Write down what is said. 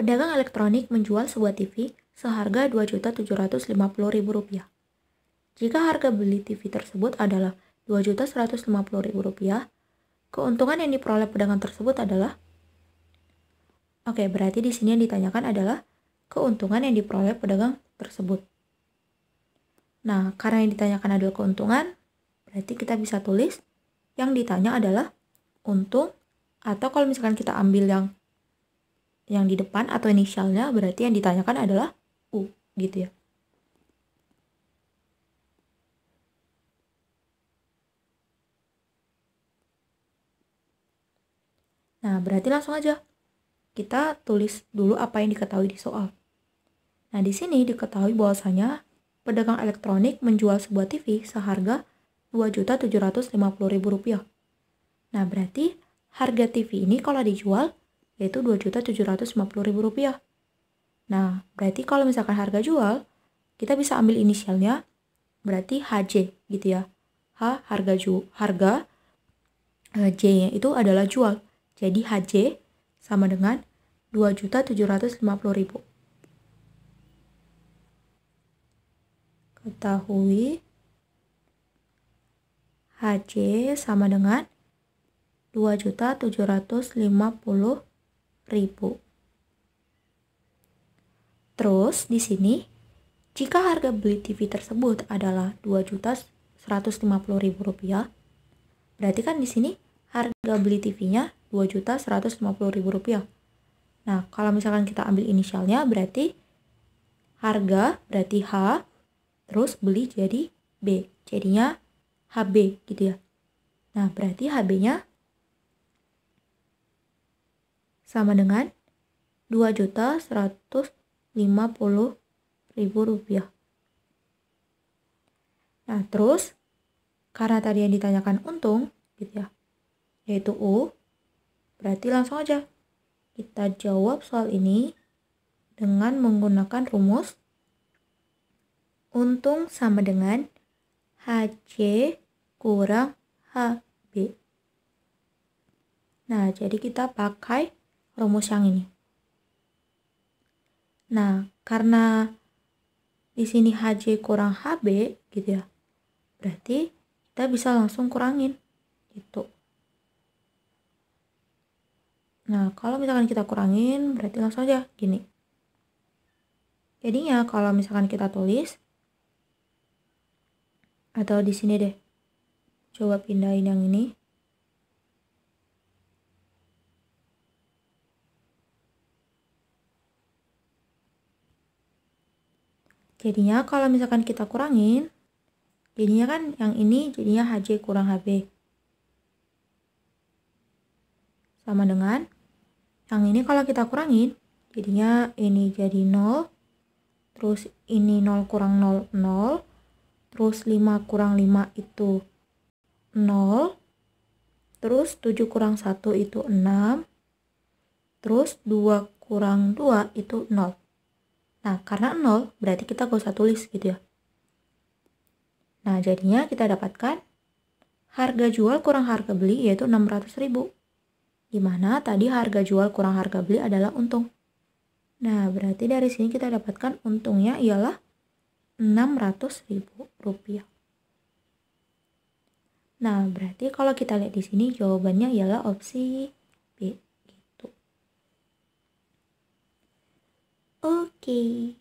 Pedagang elektronik menjual sebuah TV seharga Rp2.750.000. Jika harga beli TV tersebut adalah Rp2.150.000, keuntungan yang diperoleh pedagang tersebut adalah, berarti di sini yang ditanyakan adalah keuntungan yang diperoleh pedagang tersebut. Nah, karena yang ditanyakan adalah keuntungan, berarti kita bisa tulis yang ditanya adalah untung, atau kalau misalkan kita ambil yang di depan atau inisialnya, berarti yang ditanyakan adalah U, gitu ya. Nah, berarti langsung aja kita tulis dulu apa yang diketahui di soal. Nah, di sini diketahui bahwasanya pedagang elektronik menjual sebuah TV seharga Rp2.750.000. Nah, berarti harga TV ini kalau dijual yaitu Rp2.750.000. Nah, berarti kalau misalkan harga jual, kita bisa ambil inisialnya, berarti HJ gitu ya. H harga J-nya itu adalah jual. Jadi HJ sama dengan Rp2.750.000. Ketahui HJ sama dengan Rp2.750.000. Terus di sini jika harga beli TV tersebut adalah Rp2.150.000, berarti kan di sini harga beli TV-nya Rp2.150.000. Nah, kalau misalkan kita ambil inisialnya berarti harga, berarti H, terus beli jadi B. Jadinya HB gitu ya. Nah, berarti HB-nya sama dengan Rp2.150.000. Nah, terus karena tadi yang ditanyakan untung gitu ya, yaitu U, berarti langsung aja kita jawab soal ini dengan menggunakan rumus untung sama dengan HC kurang HB. Nah, jadi kita pakai rumus yang ini. Nah, karena di sini HJ kurang HB gitu ya, berarti kita bisa langsung kurangin gitu. Nah, kalau misalkan kita kurangin berarti langsung aja gini. Jadinya kalau misalkan kita tulis, atau di sini deh, coba pindahin yang ini. Jadinya kalau misalkan kita kurangin, jadinya kan yang ini jadinya HJ kurang HB. Sama dengan, yang ini kalau kita kurangin, jadinya ini jadi 0, terus ini 0 kurang 0, 0, terus 5 kurang 5 itu 0, terus 7 kurang 1 itu 6, terus 2 kurang 2 itu 0. Nah, karena 0, berarti kita gak usah tulis gitu ya. Nah, jadinya kita dapatkan harga jual kurang harga beli yaitu Rp600.000. Dimana tadi harga jual kurang harga beli adalah untung. Nah, berarti dari sini kita dapatkan untungnya ialah Rp600.000. Nah, berarti kalau kita lihat di sini jawabannya ialah opsi B. Oke.